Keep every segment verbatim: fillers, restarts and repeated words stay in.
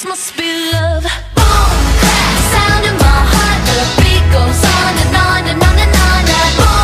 This must be love. Boom! Sound in my heart. The beat goes on and on and on and on and on.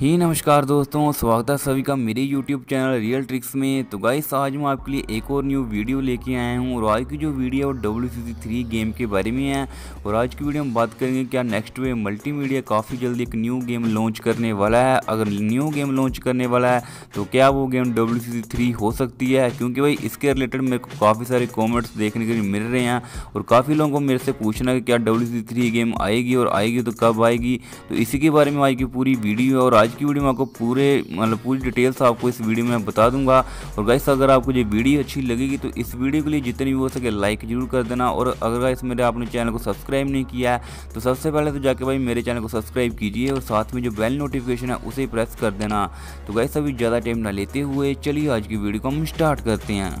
ही नमस्कार दोस्तों, स्वागत है सभी का मेरे YouTube चैनल रियल ट्रिक्स में। तो गाइस आज मैं आपके लिए एक और न्यू वीडियो लेके आया हूँ और आज की जो वीडियो है वो W C C three game के बारे में है। और आज की वीडियो में बात करेंगे क्या नेक्स्ट वेव मल्टीमीडिया काफ़ी जल्दी एक न्यू गेम लॉन्च करने वाला है। अगर न्यू गेम लॉन्च करने वाला है तो क्या वो game W C C three हो सकती है, क्योंकि भाई इसके रिलेटेड मेरे को काफ़ी सारे कॉमेंट्स देखने के लिए मिल रहे हैं और काफ़ी लोगों को मेरे से पूछना है कि क्या W C C three game आएगी और आएगी तो कब आएगी। तो इसी के बारे में आज की पूरी वीडियो और आज की वीडियो में आपको पूरे मतलब पूरी डिटेल्स आपको इस वीडियो में बता दूंगा। और गाइस अगर आपको ये वीडियो अच्छी लगेगी तो इस वीडियो के लिए जितनी भी हो सके लाइक जरूर कर देना। और अगर गाइस मेरे आपने चैनल को सब्सक्राइब नहीं किया है तो सबसे पहले तो जाके भाई मेरे चैनल को सब्सक्राइब कीजिए और साथ में जो बेल नोटिफिकेशन है उसे प्रेस कर देना। तो गाइस अभी ज़्यादा टाइम ना लेते हुए चलिए आज की वीडियो को हम स्टार्ट करते हैं।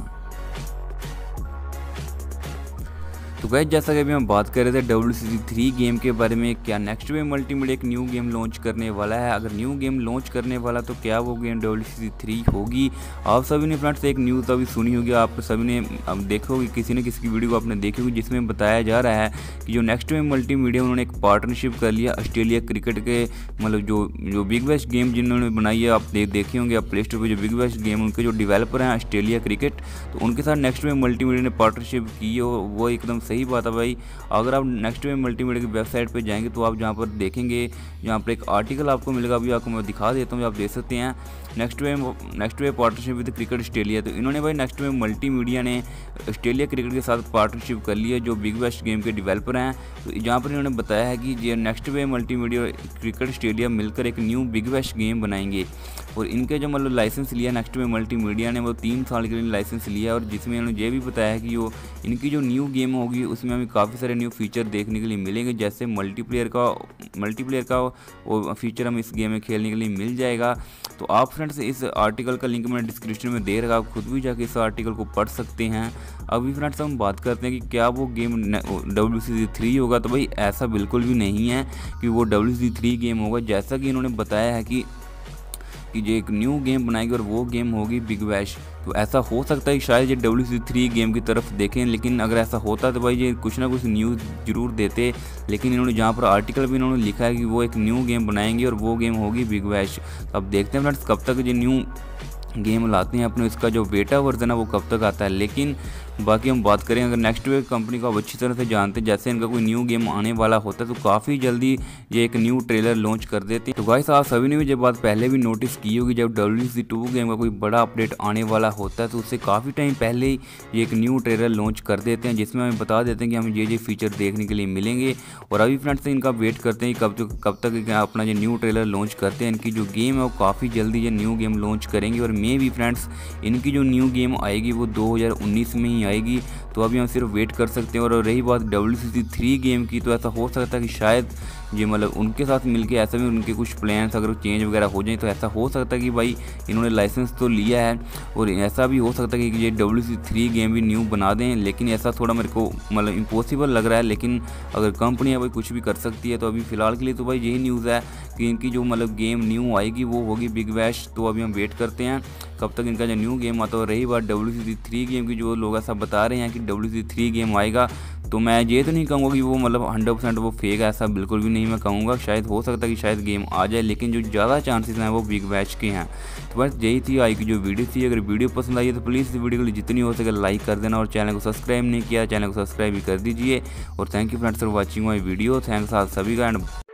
तो गाइस जैसा कि अभी हम बात कर रहे थे W C C three game के बारे में, क्या नेक्स्ट वेव मल्टीमीडिया एक न्यू गेम लॉन्च करने वाला है। अगर न्यू गेम लॉन्च करने वाला तो क्या वो game W C C three होगी। आप सभी ने फ्रेंड्स एक न्यूज़ अभी सुनी होगी, आप सभी ने अब देखोगे किसी ने किसी की वीडियो को आपने देखी होगी जिसमें बताया जा रहा है कि जो नेक्स्ट वेव मल्टीमीडिया उन्होंने एक पार्टनरशिप कर लिया ऑस्ट्रेलिया क्रिकेट के मतलब जो जो बिग बैश गेम जिन्होंने बनाई है, आप देखे होंगे आप प्ले स्टोर पर जो बिग बैश गेम उनके जो डिवेलपर हैं ऑस्ट्रेलिया क्रिकेट, तो उनके साथ नेक्स्ट वेव मल्टीमीडिया ने पार्टनरशिप की। और वो एकदम सही बात है भाई। अगर आप नेक्स्ट वेव मल्टीमीडिया की वेबसाइट पर जाएंगे तो आप जहाँ पर देखेंगे यहाँ पर एक आर्टिकल आपको मिलेगा, अभी आपको मैं दिखा देता हूँ, आप देख सकते हैं next wave next wave partnership with cricket Australia. तो इन्होंने भाई नेक्स्ट वेव मल्टीमीडिया ने ऑस्ट्रेलिया क्रिकेट के साथ पार्टनरशिप कर ली है जो बिग बैश गेम के डिवेलपर हैं। तो यहाँ पर इन्होंने बताया है कि ये next wave multimedia cricket Australia मिलकर एक न्यू बिग बैश गेम बनाएंगे। और इनके जो मतलब लाइसेंस लिया नेक्स्ट वेव मल्टीमीडिया ने वो तीन साल के लिए लाइसेंस लिया और जिसमें इन्होंने ये भी बताया है कि वो इनकी जो न्यू गेम होगी उसमें हमें काफ़ी सारे न्यू फीचर देखने के लिए मिलेंगे, जैसे मल्टीप्लेयर का मल्टीप्लेयर का वो फीचर हम इस गेम में खेलने के लिए मिल जाएगा। तो आप फ्रेंड्स इस आर्टिकल का लिंक मैंने डिस्क्रिप्शन में दे रखा, आप खुद भी जाके इस आर्टिकल को पढ़ सकते हैं। अभी फ्रेंड्स हम बात करते हैं कि क्या वो game W C C three होगा, तो भाई ऐसा बिल्कुल भी नहीं है कि वो W C C three game होगा। जैसा कि इन्होंने बताया है कि कि ये एक न्यू गेम बनाएगी और वो गेम होगी बिग बैश। तो ऐसा हो सकता है कि शायद ये W C C three game की तरफ देखें, लेकिन अगर ऐसा होता तो भाई ये कुछ ना कुछ न्यूज़ जरूर देते। लेकिन इन्होंने जहाँ पर आर्टिकल भी इन्होंने लिखा है कि वो एक न्यू गेम बनाएंगे और वो गेम होगी बिग बैश। तो अब देखते हैं फ्रेंड्स कब तक ये न्यू गेम लाते हैं अपने, इसका जो बेटा वर्जन है वो कब तक आता है। लेकिन बाकी हम बात करें अगर नेक्स्ट वेव कंपनी को आप अच्छी तरह से जानते हैं, जैसे इनका कोई न्यू गेम आने वाला होता है तो काफ़ी जल्दी ये एक न्यू ट्रेलर लॉन्च कर देते हैं। तो गाइस आप सभी ने भी जब बात पहले भी नोटिस की होगी, जब W C C two game का कोई बड़ा अपडेट आने वाला होता है तो उससे काफ़ी टाइम पहले ही ये एक न्यू ट्रेलर लॉन्च कर देते हैं जिसमें हमें बता देते हैं कि हमें ये ये फीचर देखने के लिए मिलेंगे। और अभी फ्रेंड्स इनका वेट करते हैं कब तक कब तक अपना जो न्यू ट्रेलर लॉन्च करते हैं। इनकी जो गेम है वो काफ़ी जल्दी ये न्यू गेम लॉन्च करेंगे और मे भी फ्रेंड्स इनकी जो न्यू गेम आएगी वो दो हज़ार उन्नीस में ही आएगी। तो अभी हम सिर्फ वेट कर सकते हैं। और रही बात W C C three game की, तो ऐसा हो सकता है कि शायद ये मतलब उनके साथ मिलके ऐसा भी उनके कुछ प्लान्स अगर चेंज वगैरह हो जाए तो ऐसा हो सकता है कि भाई इन्होंने लाइसेंस तो लिया है और ऐसा भी हो सकता है कि ये W C C three game भी न्यू बना दें। लेकिन ऐसा थोड़ा मेरे को मतलब इम्पॉसिबल लग रहा है, लेकिन अगर कंपनी है भाई कुछ भी कर सकती है। तो अभी फ़िलहाल के लिए तो भाई यही न्यूज़ है कि इनकी जो मतलब गेम न्यू आएगी वो होगी बिग बैश। तो अभी हम वेट करते हैं कब तक इनका जो न्यू गेम आता है। और रही बात W C C three game की, जो लोग ऐसा बता रहे हैं कि W C C three game आएगा, तो मैं ये तो नहीं कहूँगा कि वो मतलब हंड्रेड परसेंट वो फेक है, ऐसा बिल्कुल भी नहीं मैं कहूँगा। शायद हो सकता है कि शायद गेम आ जाए, लेकिन जो ज़्यादा चांसेस हैं वो बिग बैश के हैं। तो बस यही थी आज की जो वीडियो थी। अगर वीडियो पसंद आई है तो प्लीज़ इस वीडियो को जितनी हो सके लाइक कर देना और चैनल को सब्सक्राइब नहीं किया चैनल को सब्सक्राइब भी कर दीजिए। और thank you friends for watching my video. Thanks आप सभी का एंड